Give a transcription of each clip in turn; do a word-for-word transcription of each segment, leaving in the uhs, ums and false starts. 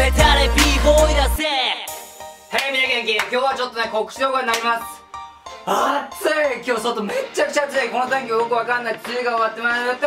メタレ ビーボーイ だぜ。はい、みんな元気。今日はちょっとね、告知動画になります。暑い。今日外めっちゃくちゃ暑い。この天気よくわかんない。梅雨が終わってまーす。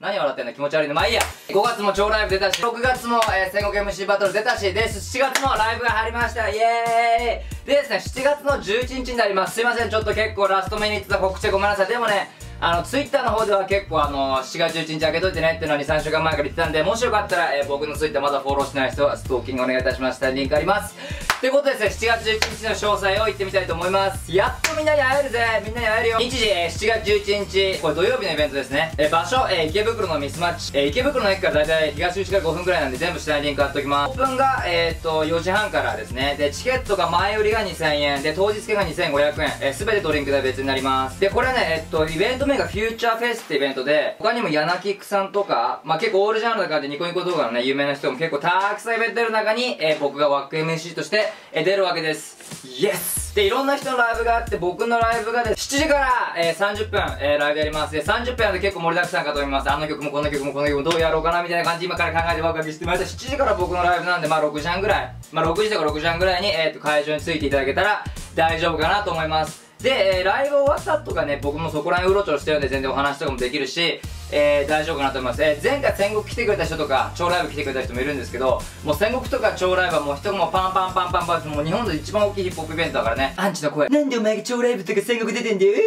何笑ってんだ、気持ち悪いの。まあいいや。ごがつも超ライブ出たし、ろくがつも、えー、戦国 エムシー バトル出たし、で、しちがつもライブが入りました。イエーイ。でですね、しちがつのじゅういちにちになります。すいません、ちょっと結構ラスト目に言ってた告知でごめんなさい。でもね、あの、ツイッターの方では結構あのー、しちがつじゅういちにち開けといてねっていうのはに、さんしゅうかんまえから言ってたんで、もしよかったら、えー、僕のツイッターまだフォローしてない人はストーキングお願いいたしました。リンクあります。ということでですね、しちがつじゅういちにちの詳細を言ってみたいと思います。やっとみんなに会えるぜ。みんなに会えるよ。日時、えー、しちがつじゅういちにち、これ土曜日のイベントですね。えー、場所、えー、池袋のミスマッチ。えー、池袋の駅からだいたい東口からごふんくらいなんで、全部下にリンク貼っときます。オープンが、えー、っと、よじはんからですね。で、チケットが前売りがにせんえん。で、当日券がにせんごひゃくえん。えー、すべてドリンク代別になります。で、これはね、えー、っと、イベントがフューチャーフェスってイベントで、他にもヤナキックさんとか、まあ、結構オールジャンルな感じでニコニコ動画のね、有名な人も結構たくさんイベント出る中に、えー、僕がワック エムシー として、えー、出るわけです。イエス。で、いろんな人のライブがあって、僕のライブがですしちじから、えー、さんじゅっぷん、えー、ライブやります。で、さんじゅっぷんやると結構盛りだくさんかと思います。あの曲もこの曲もこの曲もどうやろうかなみたいな感じ今から考えてワクワクしてます。しちじから僕のライブなんで、まあ、ろくじはんぐらい、まあ、ろくじとかろくじはんぐらいに、えー、と会場に着いていただけたら大丈夫かなと思います。で、えー、ライブ終わったとかね、僕もそこら辺うろちょろしてるんで、全然お話とかもできるし、えー、大丈夫かなと思います。えー、前回戦国来てくれた人とか、超ライブ来てくれた人もいるんですけど、もう戦国とか超ライブはもう人もパンパンパンパンパン、もう日本で一番大きいヒップホップイベントだからね。アンチの声。なんでお前が超ライブとか戦国出てんだよ、えー、え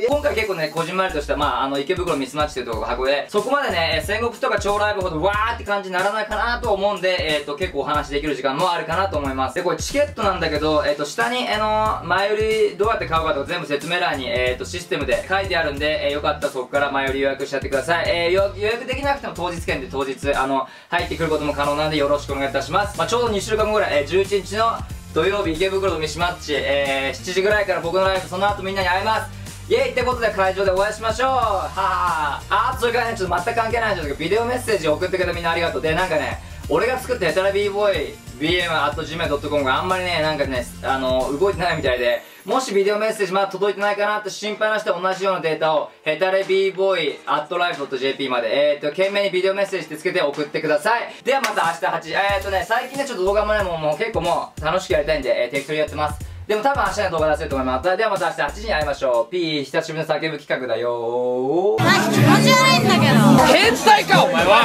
ー、えー、今回結構ね、こじんまりとした、まあ、あの、池袋ミスマッチというところが箱で、そこまでね、戦国とか超ライブほどわーって感じにならないかなと思うんで、えっと、結構お話できる時間もあるかなと思います。で、これチケットなんだけど、えっと、下に、あの、前売りどうやって買う全部説明欄に、えー、とシステムで書いてあるんで、えー、よかったらそこから前より予約しちゃってください。えー、予約できなくても当日券で当日あの入ってくることも可能なんでよろしくお願いいたします。まあ、ちょうどにしゅうかんごぐらい、えー、じゅういちにちの土曜日池袋とミシマッチ、えー、しちじぐらいから僕のライブ、その後みんなに会えます。イエーイ。ってことで会場でお会いしましょう。はあ。あー、それからね、ちょっと全く関係ないんですけど、ビデオメッセージ送ってくれたみんなありがとう。で、なんかね、俺が作ったやたら ビーボーイビーエムアットジーメールドットコム があんまりね、なんかね、あの、動いてないみたいで、もしビデオメッセージまだ届いてないかなって心配な人は同じようなデータを、ヘタレ ビーボーイアットライフドットジェーピー まで、えーと、懸命にビデオメッセージってつけて送ってください。ではまた明日はちじ、えーとね、最近ね、ちょっと動画もね、もう、もう結構もう楽しくやりたいんで、えー、適当にやってます。でも多分明日の動画出せると思います。ではまた明日はちじに会いましょう。ピー、久しぶりの叫ぶ企画だよー。なんか気持ち悪いんだけど。変態か、お前は。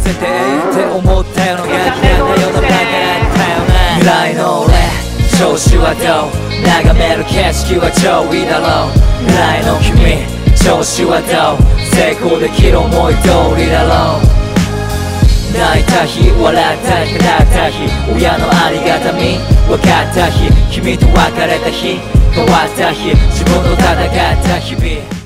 絶対って思ったような気がしたよね。未来の俺、調子はどう？眺める景色は超いいだろう。未来の君、調子はどう？成功できる思い通りだろう。泣いた日、笑った日、笑った日、親のありがたみ分かった日、君と別れた日、変わった日、自分と戦った日々。